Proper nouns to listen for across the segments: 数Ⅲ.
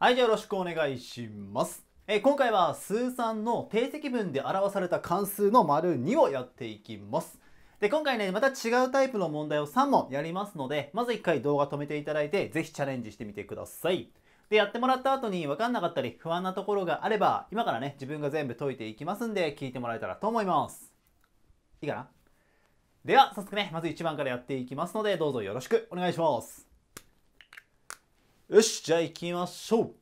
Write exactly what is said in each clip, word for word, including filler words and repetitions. はい、じゃあよろしくお願いします。えー、今回は数三の定積分で表された関数の丸にをやっていきます。で、今回ね、また違うタイプの問題をさん問やりますので、まずいっかい動画止めていただいて、ぜひチャレンジしてみてください。で、やってもらった後に分かんなかったり不安なところがあれば、今からね、自分が全部解いていきますんで、聞いてもらえたらと思います。いいかな？では、早速ね、まずいちばんからやっていきますので、どうぞよろしくお願いします。よし、じゃあ行きましょう。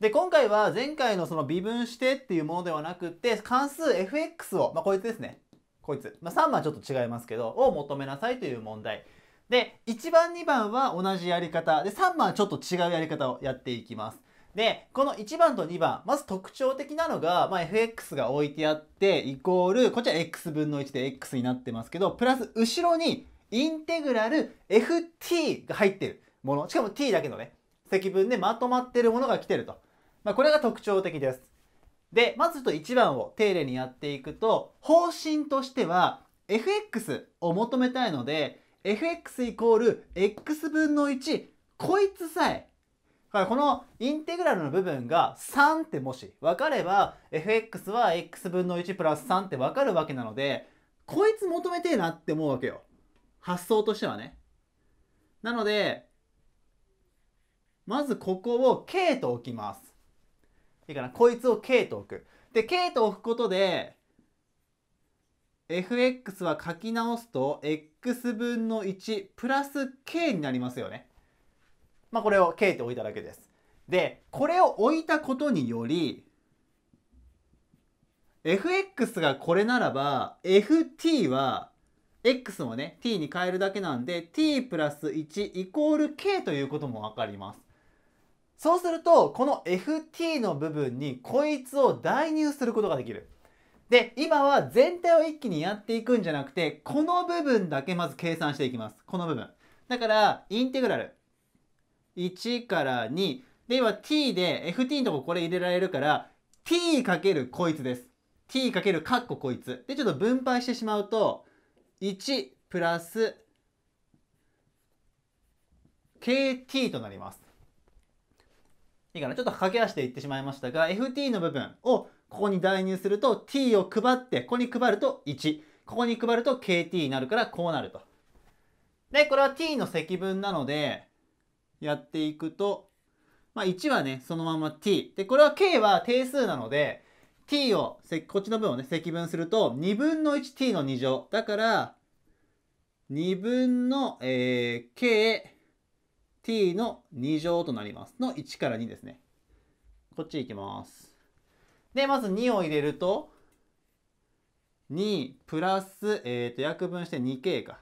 で、今回は前回のその微分してっていうものではなくて、関数 エフエックス を、まあこいつですね。こいつ。まあさんばんはちょっと違いますけど、を求めなさいという問題。で、いちばんにばんは同じやり方。で、さんばんはちょっと違うやり方をやっていきます。で、このいちばんとにばん、まず特徴的なのが、まあ、エフエックス が置いてあって、イコール、こっちは x ぶんのいちで x になってますけど、プラス後ろにインテグラル ft が入ってるもの。しかも t だけのね、積分でまとまってるものが来てると。まあ、これが特徴的です。で、まずちょっといちばんを丁寧にやっていくと、方針としては エフエックス を求めたいので、エフエックス イコール x 分のいち、こいつさえ、このインテグラルの部分がさんってもし分かれば、エフエックス は x 分のいちプラスさんって分かるわけなので、こいつ求めてえなって思うわけよ。発想としてはね。なので、まずここを k と置きます。いいかな？こいつを k と置く。で、k と置くことで、エフエックス は書き直すと x 分のいちプラス k になりますよね。まあこれを k って置いただけです。で、これを置いたことにより エフエックス がこれならば ft は x をね t に変えるだけなんで t プラスいちイコール k ということも分かります。そうするとこの ft の部分にこいつを代入することができる。で、今は全体を一気にやっていくんじゃなくて、この部分だけまず計算していきます。この部分。だから、インテグラル。いちからに。で、今 t で ft のとここれ入れられるから、t かけるこいつです。t かけるかっここいつ。で、ちょっと分配してしまうと、いちプラス kt となります。いいかな？ちょっと駆け足でいってしまいましたが、ft の部分をここに代入すると t を配って、ここに配るといち。ここに配ると kt になるからこうなると。で、これは t の積分なので、やっていくと、まあ、いちはね、そのまま t。で、これは k は定数なので、t を、こっちの分をね、積分すると、にぶんの いちt のに乗。だから、にぶんの、えー、k、t のに乗となります。のいちからにですね。こっち行きます。で、まずにを入れると、にプラス、えっと、約分して にケー か。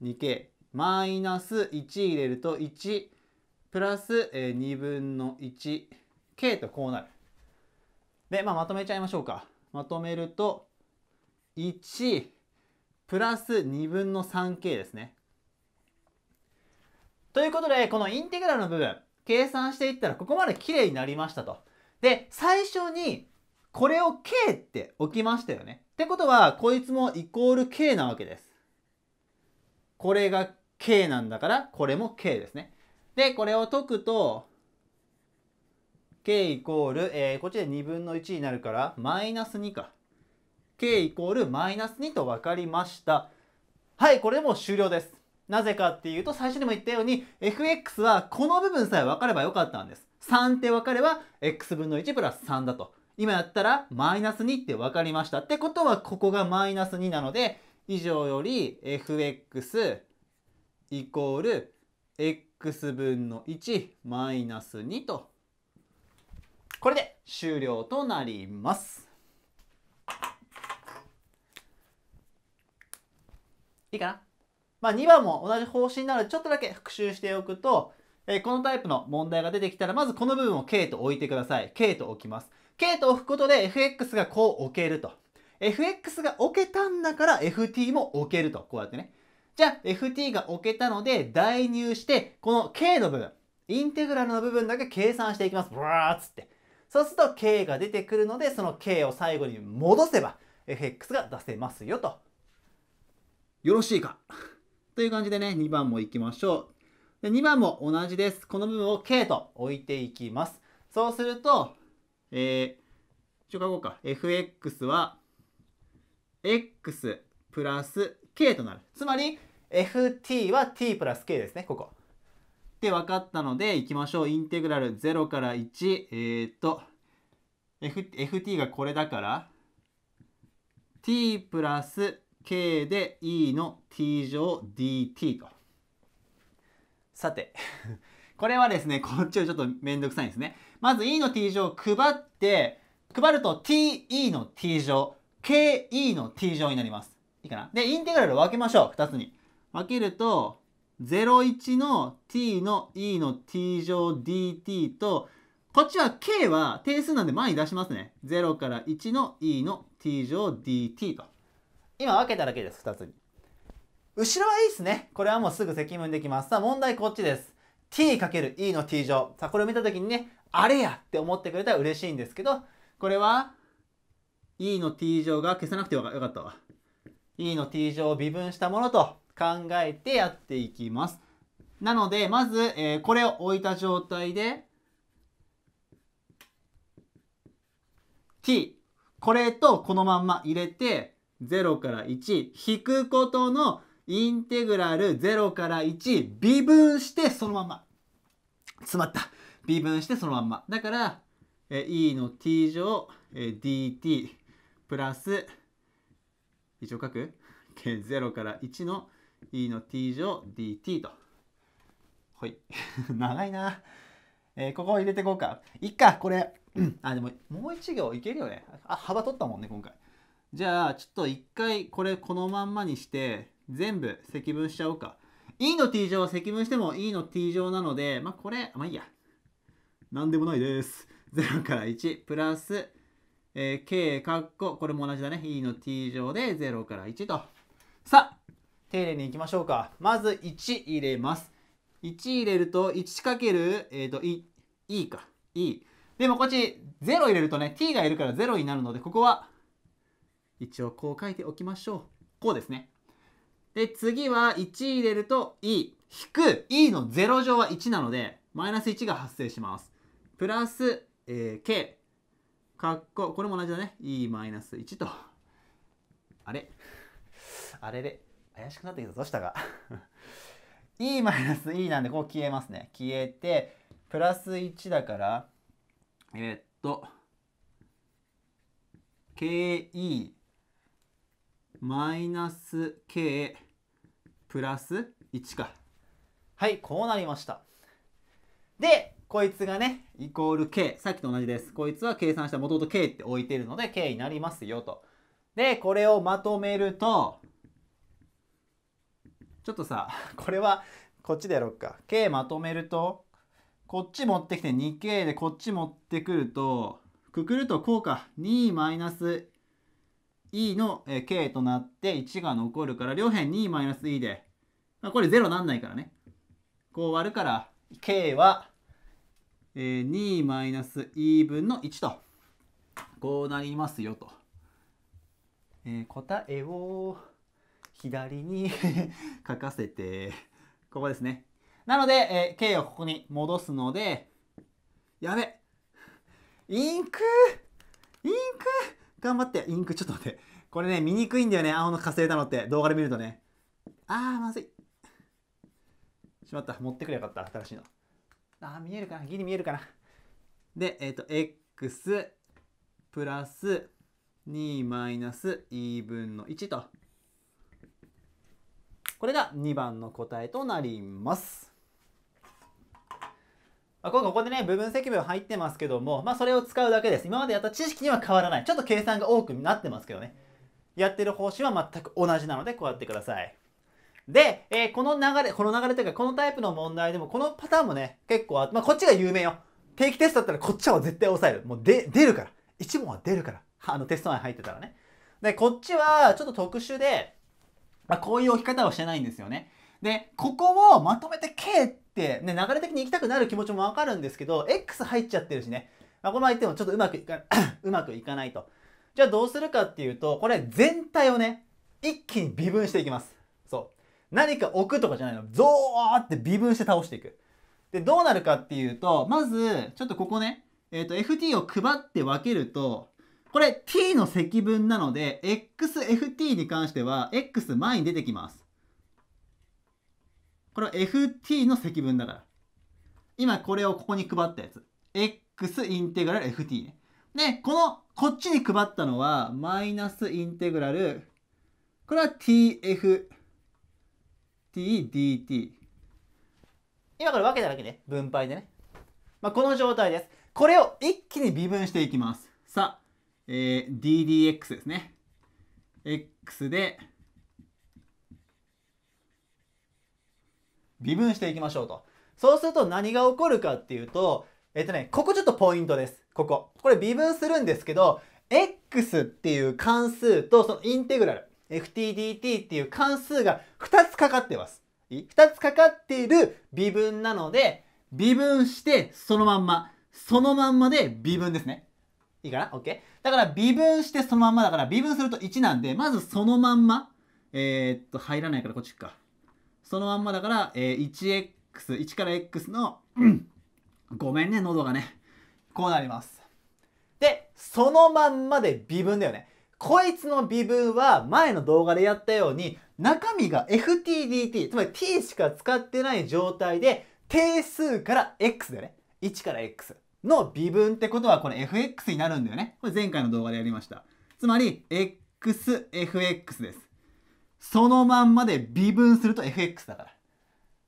にケー。マイナスいち入れるといちプラスにぶんの いちケー とこうなる。で、まあ、まとめちゃいましょうか。まとめるといちプラスにぶんの さんケー ですね。ということで、このインテグラルの部分計算していったらここまで綺麗になりましたと。で、最初にこれを k って置きましたよね。ってことはこいつもイコール k なわけです。これがk なんだから、これも k ですね。で、これを解くと、k イコール、えー、こっちでにぶんのいちになるから、マイナスにか。k イコールマイナスにと分かりました。はい、これでもう終了です。なぜかっていうと、最初にも言ったように、エフエックス はこの部分さえ分かればよかったんです。さんって分かれば、x 分のいちプラスさんだと。今やったら、マイナスにって分かりました。ってことは、ここがマイナスになので、以上より エフエックス イコール x 分のいちマイナスにと、これで終了となります。いいかな？まあ、にばんも同じ方針なのでちょっとだけ復習しておくと、えー、このタイプの問題が出てきたらまずこの部分を k と置いてください。k と置きます。k と置くことで エフエックス がこう置けると。エフエックス が置けたんだから ft も置けると。こうやってね。じゃあ ft が置けたので代入して、この k の部分、インテグラルの部分だけ計算していきます。ブワーッつって。そうすると k が出てくるので、その k を最後に戻せば エフエックス が出せますよと。よろしいかという感じでね、にばんも行きましょう。でにばんも同じです。この部分を K と置いていきます。そうすると、えー、一応書こうか。エフエックス は X プラス K となる。つまり エフティー は T プラス K ですね、ここ。で、分かったので、いきましょう。インテグラルゼロからいち。えー、っと、F、エフティー がこれだから、T プラス K で E の T 乗 ディーティー と。さて、これはですね、こっちはちょっとめんどくさいんですね。まず E の T 乗を配って、配ると ティーイー の T 乗、ケーイー の T 乗になります。いいかな？で、インテグラルを分けましょう。ふたつに。分けると、ゼロいちの T の E の T 乗 ディーティー と、こっちは K は定数なんで前に出しますね。ゼロからいちの E の T 乗 ディーティー と。今分けただけです、ふたつに。後ろはいいですね。これはもうすぐ積分できます。さあ問題こっちです。t×e の t 乗。さあこれを見たときにね、あれやって思ってくれたら嬉しいんですけど、これは e の t 乗が消さなくてよかったわ。e の t 乗を微分したものと考えてやっていきます。なので、まず、えー、これを置いた状態で、t、これとこのまんま入れて、ゼロからいち引くことのインテグラルゼロからいち微分してそのまんま。詰まった。微分してそのまんま。だから、え e の t 乗、え dt プラス、一応書く ?ゼロ からいちの e の t 乗 dt と。ほい。長いな。えー、ここを入れていこうか。いっか、これ。あ、でも、もう一行いけるよね。あ、幅取ったもんね、今回。じゃあ、ちょっと一回これこのまんまにして、全部積分しちゃおうか。e の t 乗を積分しても e の t 乗なので、まあこれ、まあいいや。なんでもないです。ゼロからいちプラス、えー、k かっこ、これも同じだね。e の t 乗でゼロからいちと。さあ、丁寧にいきましょうか。まずいち入れます。いち入れると、いち× えっと、e、e か。e。でもこっち、ゼロ入れるとね、t がいるからゼロになるので、ここは、一応こう書いておきましょう。こうですね。で、次はいち入れると E。引く E のゼロ乗は一なので、マイナスいちが発生します。プラス、えー、K。かっこ、これも同じだね。E マイナスいちと。あれあれで、怪しくなってきた。どうしたか。E マイナス E なんで、こう消えますね。消えて、プラスいちだから、えー、っと、ケーイー。マイナス K プラスいちか。はい、こうなりました。で、こいつがね、イコール K。さっきと同じです。こいつは計算した元々 K って置いてるので、K になりますよと。で、これをまとめると、ちょっとさ、これはこっちでやろうか。K まとめると、こっち持ってきて にケー でこっち持ってくると、くくるとこうか。にマイナスe の k となっていちが残るから両辺 にマイナスイー で、まあ、これゼロなんないからね。こう割るから k は にマイナスイー 分のいちとこうなりますよと。えー、答えを左に書かせて、ここですね。なので、えー、k をここに戻すので、やべインクインク頑張って、インク、ちょっと待って。これね、見にくいんだよね、青の稼いだのって、動画で見るとね。あー、まずい。しまった、持ってくれよかった、新しいの。あー、見えるかな、ギリ見えるかな。で、えっと、x プラス にマイナスイー 分のいちと。これがにばんの答えとなります。今回ここでね、部分積分入ってますけども、まあそれを使うだけです。今までやった知識には変わらない。ちょっと計算が多くなってますけどね。やってる方針は全く同じなので、こうやってください。で、えー、この流れ、この流れというか、このタイプの問題でも、このパターンもね、結構あって、まあこっちが有名よ。定期テストだったらこっちは絶対抑える。もうで出るから。一問は出るから。あのテスト内入ってたらね。で、こっちはちょっと特殊で、まあこういう置き方をしてないんですよね。で、ここをまとめて K って、でね、流れ的に行きたくなる気持ちもわかるんですけど、X 入っちゃってるしね、まあ、この相手もちょっとうまくいかうまくいかないと。じゃあどうするかっていうと、これ全体をね、一気に微分していきます。そう。何か置くとかじゃないの。ゾーって微分して倒していく。で、どうなるかっていうと、まず、ちょっとここね、えっと、エフティー を配って分けると、これ t の積分なので、xft に関しては、x 前に出てきます。これは ft の積分だから。今これをここに配ったやつ。x インテグラル ft ね。で、この、こっちに配ったのは、マイナスインテグラル、これは tf、tdt。今から分けただけで、分配でね。まあ、この状態です。これを一気に微分していきます。さあ、えー、ddx ですね。x で、微分していきましょうと。そうすると何が起こるかっていうと、えっとね、ここちょっとポイントです。ここ。これ微分するんですけど、x っていう関数とそのインテグラル、ftdt っていう関数がふたつかかってます。ふたつかかっている微分なので、微分してそのまんま。そのまんまで微分ですね。いいかな ?OK。だから微分してそのまんまだから、微分するといちなんで、まずそのまんま。えー、っと、入らないからこっち行くか。そのまんまだから、えー、いちエックス、いちから x の、うん、ごめんね、喉がね。こうなります。で、そのまんまで微分だよね。こいつの微分は前の動画でやったように、中身が ftdt、つまり t しか使ってない状態で、定数から x だよね。いちから x の微分ってことは、これ fx になるんだよね。これ前回の動画でやりました。つまり、xfx です。そのまんまで微分すると fx だから。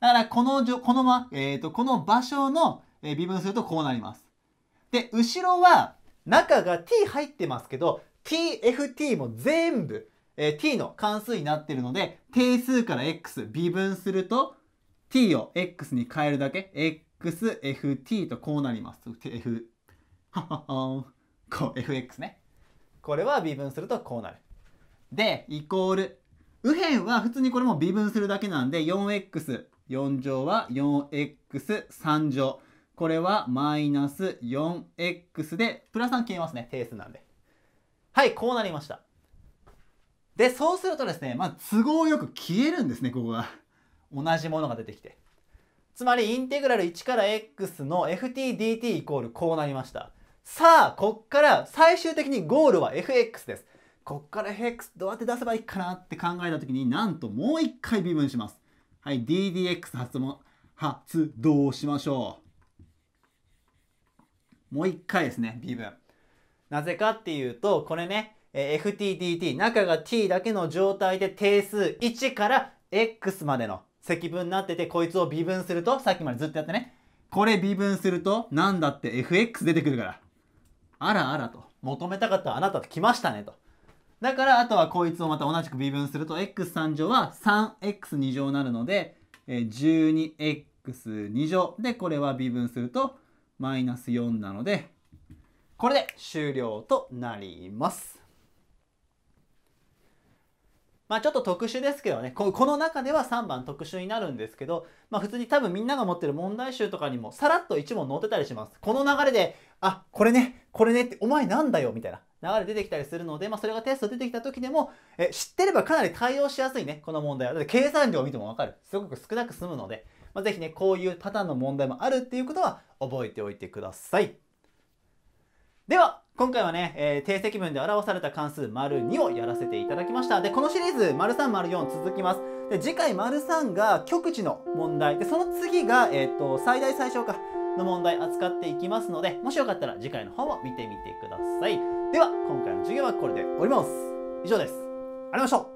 だからこのじょ、このま、えーと、この場所の微分するとこうなります。で、後ろは中が t 入ってますけど、tft も全部、えー、t の関数になってるので、定数から x 微分すると t を x に変えるだけ xft とこうなります。f こう fx ね。これは微分するとこうなる。で、イコール。右辺は普通にこれも微分するだけなんで よんエックス。よん乗は よんエックスさん 乗。これはマイナス よんエックス で、プラスさん消えますね。定数なんで。はい、こうなりました。で、そうするとですね、まあ、都合よく消えるんですね、ここが。同じものが出てきて。つまり、インテグラルいちから x の ftdt イコールこうなりました。さあ、こっから最終的にゴールは fx です。こっから fx どうやって出せばいいかなって考えたときに、なんともう一回微分します。はい、ddx 発動、発動しましょう。もう一回ですね、微分。なぜかっていうと、これね、えー、ftdt、中が t だけの状態で定数いちから x までの積分になってて、こいつを微分すると、さっきまでずっとやってね、これ微分すると、なんだって fx 出てくるから。あらあらと。求めたかったあなたと来ましたねと。だから、あとはこいつをまた同じく微分すると、エックスさん 乗は さんエックスに 乗になるので、じゅうにエックスに 乗。で、これは微分すると、マイナスよんなので、これで終了となります。まあちょっと特殊ですけどね、この中ではさんばん特殊になるんですけど、まあ普通に多分みんなが持ってる問題集とかにもさらっといち問載ってたりします。この流れで、あ、これね、これねって、お前なんだよみたいな流れ出てきたりするので、まあそれがテスト出てきた時でも、え、知ってればかなり対応しやすいね、この問題は。だって計算量を見てもわかる。すごく少なく済むので、まあぜひね、こういうパターンの問題もあるっていうことは覚えておいてください。では、今回はね、えー、定積分で表された関数 ② をやらせていただきました。で、このシリーズ ③ ④ 続きます。で、次回 ③ が極値の問題。で、その次が、えっと、最大最小化の問題扱っていきますので、もしよかったら次回の方も見てみてください。では、今回の授業はこれで終わります。以上です。ありがとうございました。